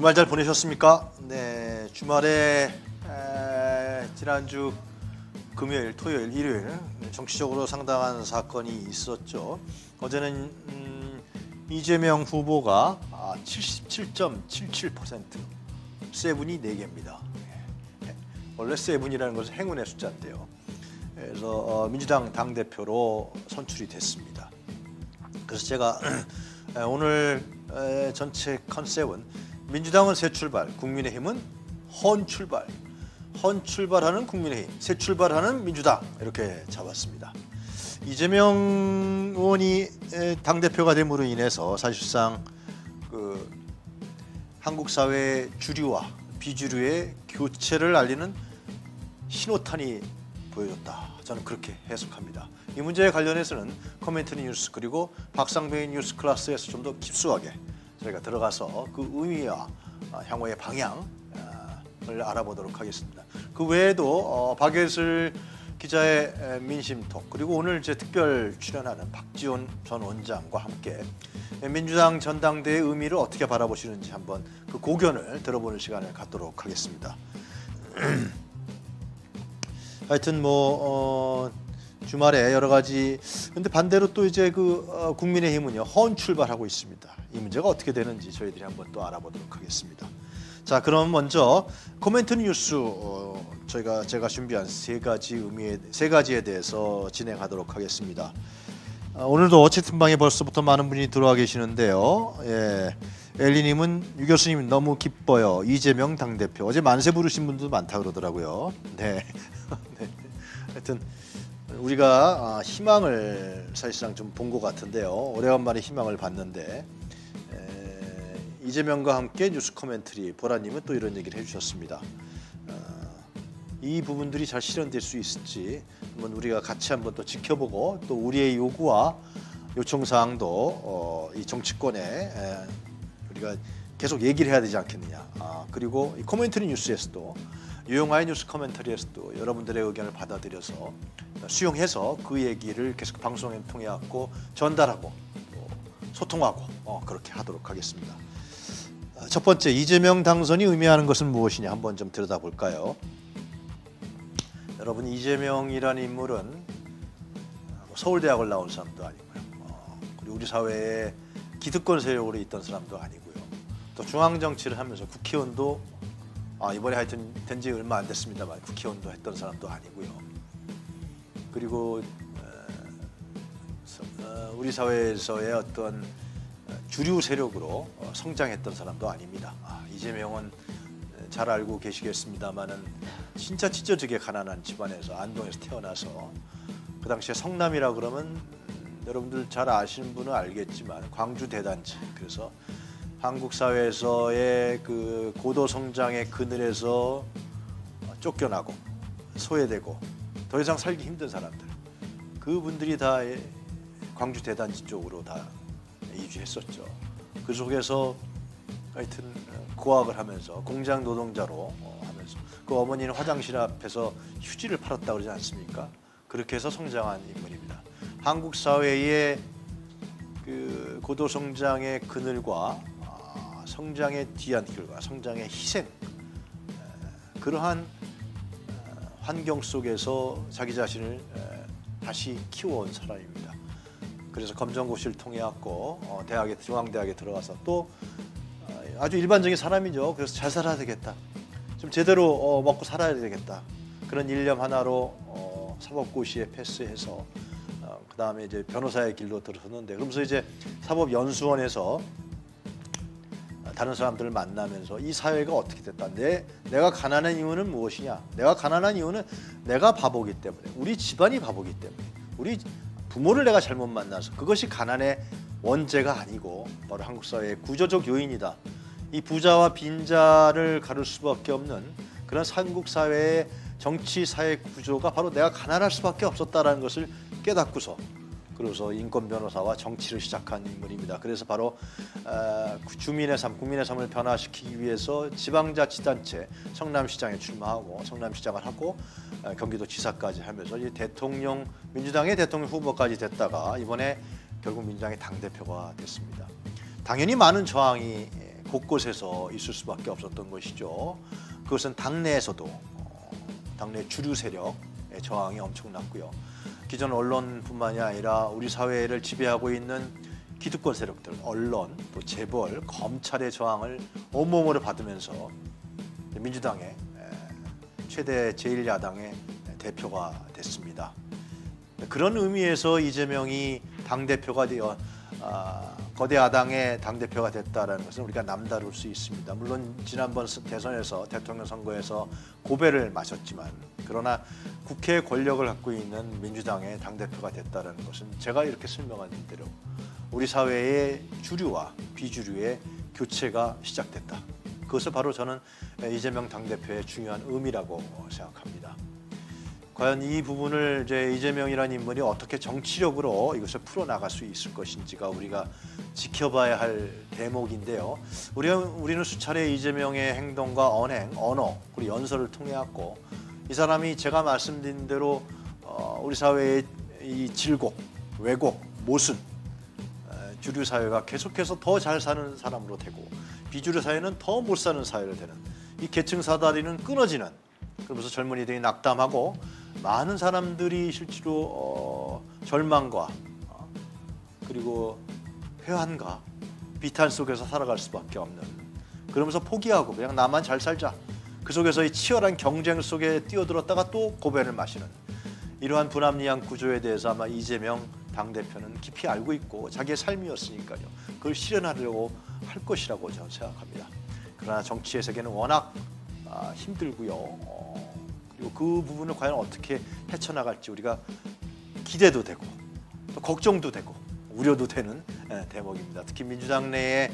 주말 잘 보내셨습니까? 네, 주말에 지난주 금요일, 토요일, 일요일 정치적으로 상당한 사건이 있었죠. 어제는 이재명 후보가 77.77%, 세븐이 4개입니다. 원래 세븐이라는 것은 행운의 숫자인데요. 그래서 민주당 당대표로 선출이 됐습니다. 그래서 제가 오늘 전체 컨셉은 민주당은 새 출발, 국민의힘은 헌 출발, 헌 출발하는 국민의힘, 새 출발하는 민주당 이렇게 잡았습니다. 이재명 의원이 당대표가 됨으로 인해서 사실상 그 한국 사회의 주류와 비주류의 교체를 알리는 신호탄이 보여줬다. 저는 그렇게 해석합니다. 이 문제에 관련해서는 커멘터리 뉴스 그리고 박상민 뉴스 클래스에서 좀 더 깊숙하게 저희가 들어가서 그 의미와 향후의 방향을 알아보도록 하겠습니다. 그 외에도 박예슬 기자의 민심톡 그리고 오늘 제 특별 출연하는 박지원 전 원장과 함께 민주당 전당대회의 의미를 어떻게 바라보시는지 한번 그 고견을 들어보는 시간을 갖도록 하겠습니다. 하여튼 뭐 주말에 여러 가지, 근데 반대로 또 이제 그 국민의힘은요 헌 출발하고 있습니다. 이 문제가 어떻게 되는지 저희들이 한번 또 알아보도록 하겠습니다. 자, 그럼 먼저 코멘트 뉴스 제가 준비한 세 가지에 대해서 진행하도록 하겠습니다. 오늘도 채팅방에 벌써부터 많은 분이 들어와 계시는데요. 예, 엘리님은 유 교수님 너무 기뻐요. 이재명 당대표. 어제 만세 부르신 분도 많다 그러더라고요. 네. 네. 하여튼 우리가 희망을 사실상 좀 본 것 같은데요. 오래간만에 희망을 봤는데 이재명과 함께 뉴스 코멘터리 보라님은 또 이런 얘기를 해주셨습니다. 이 부분들이 잘 실현될 수 있을지 한번 우리가 같이 한번 또 지켜보고 또 우리의 요구와 요청사항도 이 정치권에 우리가 계속 얘기를 해야 되지 않겠느냐. 그리고 이 코멘터리 뉴스에서도 유용화의 뉴스 코멘터리에서도 여러분들의 의견을 받아들여서 수용해서 그 얘기를 계속 방송에 통해 갖고 전달하고 소통하고 그렇게 하도록 하겠습니다. 첫 번째, 이재명 당선이 의미하는 것은 무엇이냐 한번 좀 들여다볼까요? 여러분, 이재명이라는 인물은 서울대학을 나온 사람도 아니고요. 그리고 우리 사회에 기득권 세력으로 있던 사람도 아니고요. 또 중앙정치를 하면서 국회의원도 이번에 하여튼 된 지 얼마 안 됐습니다만 국회의원도 했던 사람도 아니고요. 그리고 우리 사회에서의 어떤 주류 세력으로 성장했던 사람도 아닙니다. 이재명은 잘 알고 계시겠습니다만은 진짜 찢어지게 가난한 집안에서 안동에서 태어나서 그 당시에 성남이라 그러면 여러분들 잘 아시는 분은 알겠지만 광주 대단지, 그래서 한국 사회에서의 그 고도 성장의 그늘에서 쫓겨나고 소외되고 더 이상 살기 힘든 사람들, 그분들이 다 광주 대단지 쪽으로 다 이주했었죠. 그 속에서 하여튼 고학을 하면서 공장 노동자로 하면서 그 어머니는 화장실 앞에서 휴지를 팔았다고 그러지 않습니까? 그렇게 해서 성장한 인물입니다. 한국 사회의 그 고도 성장의 그늘과 성장의 뒤안 결과, 성장의 희생, 그러한 환경 속에서 자기 자신을 다시 키워온 사람입니다. 그래서 검정고시를 통해 갖고 대학에, 중앙대학에 들어가서 또 아주 일반적인 사람이죠. 그래서 잘 살아야 되겠다, 좀 제대로 먹고 살아야 되겠다, 그런 일념 하나로 사법고시에 패스해서 그 다음에 이제 변호사의 길로 들어섰는데, 그러면서 이제 사법연수원에서 다른 사람들을 만나면서 이 사회가 어떻게 됐다, 내가 가난한 이유는 무엇이냐, 내가 가난한 이유는 내가 바보기 때문에, 우리 집안이 바보기 때문에, 우리 부모를 내가 잘못 만나서, 그것이 가난의 원죄가 아니고 바로 한국 사회의 구조적 요인이다. 이 부자와 빈자를 가를 수밖에 없는 그런 한국 사회의 정치 사회 구조가 바로 내가 가난할 수밖에 없었다라는 것을 깨닫고서, 그래서 인권 변호사와 정치를 시작한 인물입니다. 그래서 바로 주민의 삶, 국민의 삶을 변화시키기 위해서 지방자치단체 성남시장에 출마하고 성남시장을 하고 경기도지사까지 하면서 대통령, 민주당의 대통령 후보까지 됐다가 이번에 결국 민주당의 당대표가 됐습니다. 당연히 많은 저항이 곳곳에서 있을 수밖에 없었던 것이죠. 그것은 당내에서도 당내 주류 세력의 저항이 엄청났고요. 기존 언론뿐만이 아니라 우리 사회를 지배하고 있는 기득권 세력들, 언론, 또 재벌, 검찰의 저항을 온몸으로 받으면서 민주당의 최대 제1야당의 대표가 됐습니다. 그런 의미에서 이재명이 당대표가 되어 거대 야당의 당대표가 됐다는 것은 우리가 남다를 수 있습니다. 물론 지난번 대선에서 대통령 선거에서 고배를 마셨지만, 그러나 국회 권력을 갖고 있는 민주당의 당대표가 됐다는 것은 제가 이렇게 설명한 대로 우리 사회의 주류와 비주류의 교체가 시작됐다. 그것을 바로 저는 이재명 당대표의 중요한 의미라고 생각합니다. 과연 이 부분을 이재명이라는 인물이 어떻게 정치력으로 이것을 풀어나갈 수 있을 것인지가 우리가 지켜봐야 할 대목인데요. 우리는 수차례 이재명의 행동과 언행, 언어, 그리고 연설을 통해 왔고, 이 사람이 제가 말씀드린 대로 우리 사회의 이 질곡, 왜곡, 모순, 주류 사회가 계속해서 더 잘 사는 사람으로 되고 비주류 사회는 더 못 사는 사회로 되는, 이 계층 사다리는 끊어지는, 그러면서 젊은이들이 낙담하고 많은 사람들이 실제로 절망과 그리고 회한과 비탄 속에서 살아갈 수밖에 없는, 그러면서 포기하고 그냥 나만 잘 살자, 그 속에서 이 치열한 경쟁 속에 뛰어들었다가 또 고배를 마시는 이러한 분합리한 구조에 대해서 아마 이재명 당대표는 깊이 알고 있고 자기의 삶이었으니까요. 그걸 실현하려고 할 것이라고 저는 생각합니다. 그러나 정치의 세계는 워낙 힘들고요. 그리고 그 부분을 과연 어떻게 헤쳐나갈지 우리가 기대도 되고 또 걱정도 되고 우려도 되는 대목입니다. 특히 민주당 내에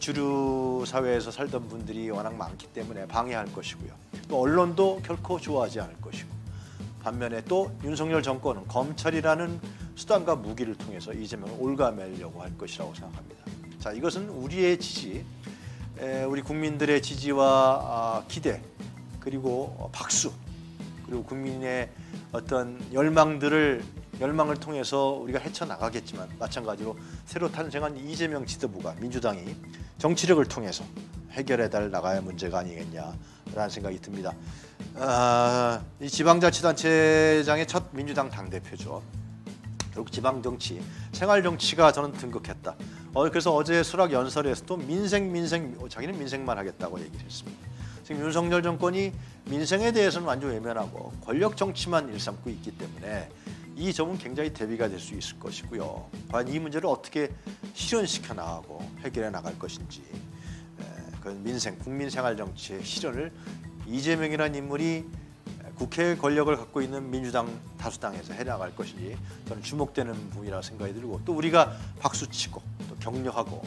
주류 사회에서 살던 분들이 워낙 많기 때문에 방해할 것이고요. 또 언론도 결코 좋아하지 않을 것이고, 반면에 또 윤석열 정권은 검찰이라는 수단과 무기를 통해서 이재명을 올가매려고 할 것이라고 생각합니다. 자, 이것은 우리의 지지, 우리 국민들의 지지와 기대, 그리고 박수, 그리고 국민의 어떤 열망을 통해서 우리가 헤쳐나가겠지만, 마찬가지로 새로 탄생한 이재명 지도부가, 민주당이 정치력을 통해서 해결해 나가야 문제가 아니겠냐라는 생각이 듭니다. 이 지방자치단체장의 첫 민주당 당대표죠. 결국 지방정치, 생활정치가 저는 등극했다. 그래서 어제 수락 연설에서도 민생, 자기는 민생만 하겠다고 얘기를 했습니다. 지금 윤석열 정권이 민생에 대해서는 완전 외면하고 권력 정치만 일삼고 있기 때문에 이 점은 굉장히 대비가 될 수 있을 것이고요. 과연 이 문제를 어떻게 실현시켜 나가고 해결해 나갈 것인지, 그런 민생, 국민 생활 정치의 실현을 이재명이라는 인물이 국회 권력을 갖고 있는 민주당 다수당에서 해나갈 것인지 저는 주목되는 부분이라 생각이 들고, 또 우리가 박수치고 또 격려하고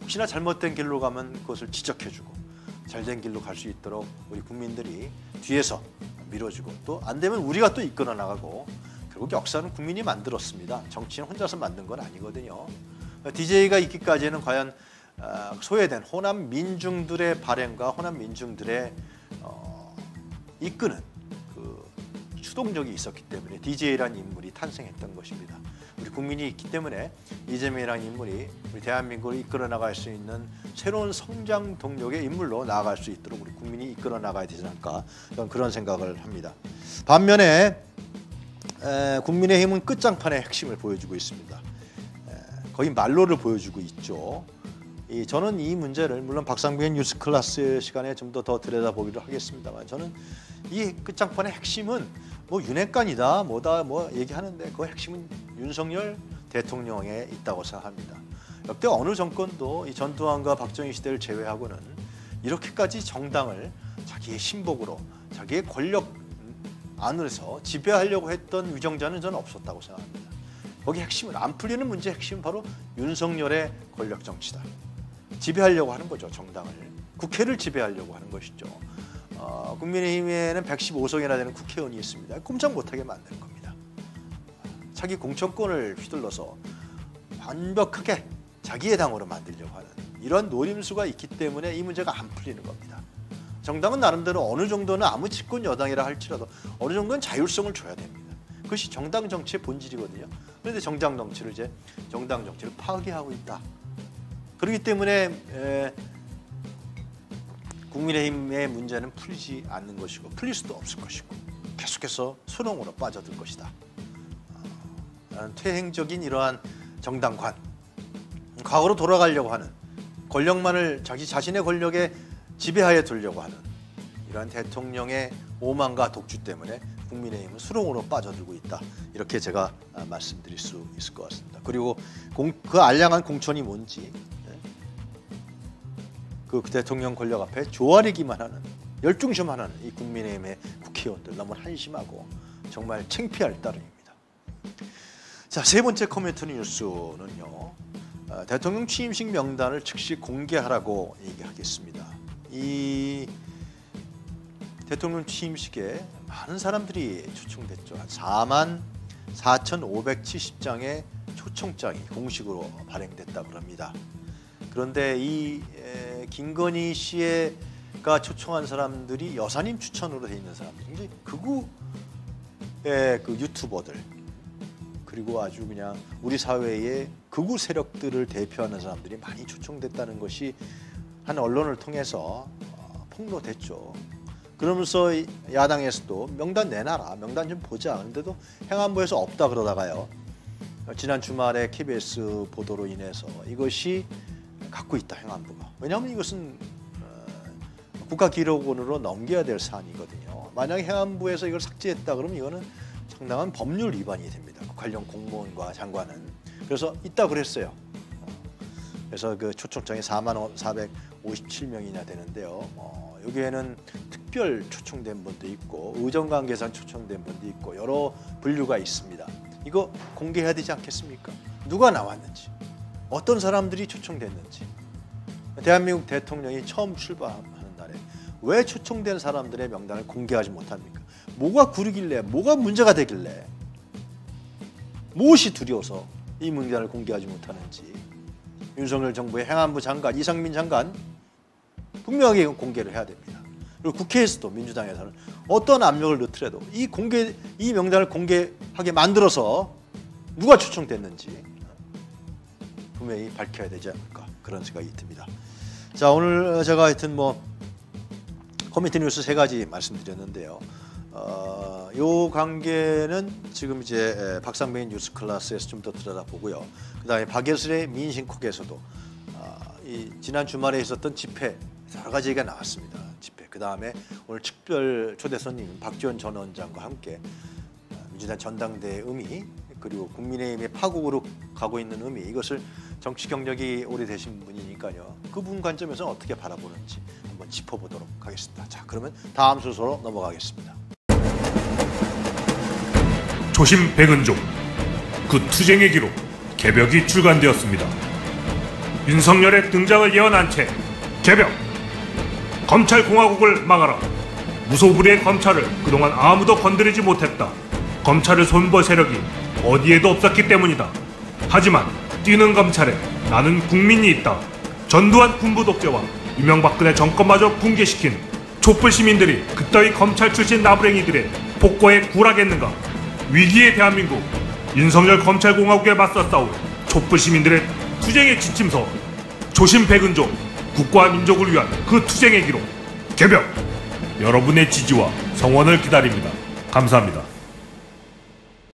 혹시나 잘못된 길로 가면 그것을 지적해주고 잘된 길로 갈 수 있도록 우리 국민들이 뒤에서 밀어주고, 또 안 되면 우리가 또 이끌어 나가고, 결국 역사는 국민이 만들었습니다. 정치는 혼자서 만든 건 아니거든요. DJ가 있기까지는 과연 소외된 호남 민중들의 발행과 호남 민중들의 이끄는 추동력이 있었기 때문에 DJ라는 인물이 탄생했던 것입니다. 우리 국민이 있기 때문에 이재명이라는 인물이 우리 대한민국을 이끌어 나갈 수 있는 새로운 성장 동력의 인물로 나아갈 수 있도록 우리 국민이 이끌어 나가야 되지 않을까, 그런 생각을 합니다. 반면에 국민의힘은 끝장판의 핵심을 보여주고 있습니다. 거의 말로를 보여주고 있죠. 저는 이 문제를, 물론 박상민 뉴스 클래스 시간에 좀 더 들여다보기로 하겠습니다만, 저는 이 끝장판의 핵심은 뭐 윤핵관이다 뭐다 뭐 얘기하는데 그 핵심은 윤석열 대통령에 있다고 생각합니다. 역대 어느 정권도 이 전두환과 박정희 시대를 제외하고는 이렇게까지 정당을 자기의 신복으로 자기의 권력 안에서 지배하려고 했던 위정자는 저는 없었다고 생각합니다. 거기 핵심은, 안 풀리는 문제의 핵심은 바로 윤석열의 권력 정치다. 지배하려고 하는 거죠. 정당을, 국회를 지배하려고 하는 것이죠. 국민의힘에는 115석이나 되는 국회의원이 있습니다. 꼼짝 못하게 만드는 겁니다. 자기 공천권을 휘둘러서 완벽하게 자기의 당으로 만들려고 하는 이런 노림수가 있기 때문에 이 문제가 안 풀리는 겁니다. 정당은 나름대로 어느 정도는, 아무 집권 여당이라 할지라도 어느 정도는 자율성을 줘야 됩니다. 그것이 정당 정치의 본질이거든요. 그런데 정당 정치를 파괴하고 있다. 그렇기 때문에 국민의힘의 문제는 풀리지 않는 것이고 풀릴 수도 없을 것이고 계속해서 수렁으로 빠져들 것이다. 퇴행적인 이러한 정당관, 과거로 돌아가려고 하는, 권력만을 자기 자신의 권력에 지배하에 두려고 하는 이러한 대통령의 오만과 독주 때문에 국민의힘은 수렁으로 빠져들고 있다. 이렇게 제가 말씀드릴 수 있을 것 같습니다. 그리고 그 알량한 공천이 뭔지, 그 대통령 권력 앞에 조아리기만 하는, 열중심만 하는 이 국민의힘의 국회의원들 너무 한심하고 정말 창피할 따름입니다. 자, 세 번째 커뮤니티 뉴스는요, 대통령 취임식 명단을 즉시 공개하라고 얘기하겠습니다. 이 대통령 취임식에 많은 사람들이 초청됐죠. 한 44,570장의 초청장이 공식으로 발행됐다고 합니다. 그런데 이 김건희 씨가 초청한 사람들이 여사님 추천으로 돼 있는 사람들이 극우의 그 유튜버들, 그리고 아주 그냥 우리 사회의 극우 세력들을 대표하는 사람들이 많이 초청됐다는 것이 한 언론을 통해서 폭로됐죠. 그러면서 야당에서도 명단 내놔라, 명단 좀 보자. 그런데도 행안부에서 없다 그러다가요, 지난 주말에 KBS 보도로 인해서 이것이 갖고 있다, 행안부가. 왜냐하면 이것은 국가기록원으로 넘겨야 될 사안이거든요. 만약에 행안부에서 이걸 삭제했다 그러면 이거는 상당한 법률 위반이 됩니다. 관련 공무원과 장관은. 그래서 있다 그랬어요. 그래서 그 초청장이 45,457명이나 되는데요. 여기에는 특별 초청된 분도 있고 의정관계상 초청된 분도 있고 여러 분류가 있습니다. 이거 공개해야 되지 않겠습니까? 누가 나왔는지, 어떤 사람들이 초청됐는지, 대한민국 대통령이 처음 출발하는 날에 왜 초청된 사람들의 명단을 공개하지 못합니까? 뭐가 구르길래, 뭐가 문제가 되길래, 무엇이 두려워서 이 명단을 공개하지 못하는지 윤석열 정부의 행안부 장관, 이상민 장관 분명하게 공개를 해야 됩니다. 그리고 국회에서도 민주당에서는 어떤 압력을 넣더라도 이 명단을 공개하게 만들어서 누가 초청됐는지 분명히 밝혀야 되지 않을까, 그런 생각이 듭니다. 자, 오늘 제가 하여튼 커뮤니티 뉴스 세 가지 말씀드렸는데요. 요 관계는 지금 이제 박상민 뉴스 클래스에서 좀 더 들여다보고요. 그다음에 박예슬의 민심콕에서도 지난 주말에 있었던 집회 여러 가지 얘기가 나왔습니다. 집회. 그다음에 오늘 특별 초대 손님 박지원 전 원장과 함께 민주당 전당대회 의미, 그리고 국민의힘의 파국으로 가고 있는 의미, 이것을 정치 경력이 오래되신 분이니까요, 그분 관점에서 어떻게 바라보는지 한번 짚어보도록 하겠습니다. 자, 그러면 다음 순서로 넘어가겠습니다. 조심 백은종, 그 투쟁의 기록 개벽이 출간되었습니다. 윤석열의 등장을 예언한 채 개벽! 검찰공화국을 막아라! 무소불위의 검찰을 그동안 아무도 건드리지 못했다. 검찰을 손볼 세력이 어디에도 없었기 때문이다. 하지만 뛰는 검찰에 나는 국민이 있다. 전두환 군부 독재와 이명박근혜 정권마저 붕괴시킨 촛불 시민들이 그따위 검찰 출신 나부랭이들의 폭거에 굴하겠는가? 위기의 대한민국, 윤석열 검찰공화국에 맞서 싸울 촛불 시민들의 투쟁의 지침서, 조심 백은종, 국가와 민족을 위한 그 투쟁의 기록 개벽! 여러분의 지지와 성원을 기다립니다. 감사합니다.